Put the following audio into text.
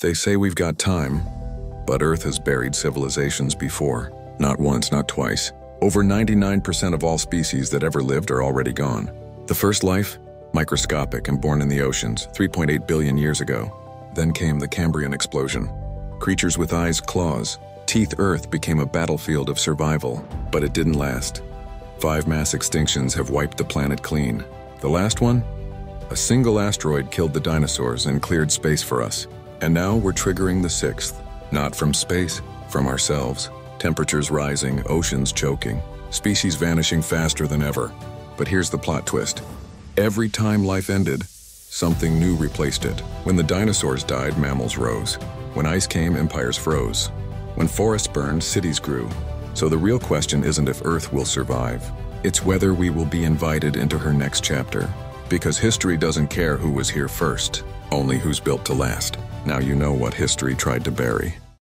They say we've got time, but Earth has buried civilizations before. Not once, not twice. Over 99% of all species that ever lived are already gone. The first life? Microscopic and born in the oceans 3.8 billion years ago. Then came the Cambrian explosion. Creatures with eyes, claws, teeth. Earth became a battlefield of survival, but it didn't last. 5 mass extinctions have wiped the planet clean. The last one? A single asteroid killed the dinosaurs and cleared space for us. And now we're triggering the 6th. Not from space, from ourselves. Temperatures rising, oceans choking, species vanishing faster than ever. But here's the plot twist. Every time life ended, something new replaced it. When the dinosaurs died, mammals rose. When ice came, empires froze. When forests burned, cities grew. So the real question isn't if Earth will survive. It's whether we will be invited into her next chapter. Because history doesn't care who was here first, only who's built to last. Now you know what history tried to bury.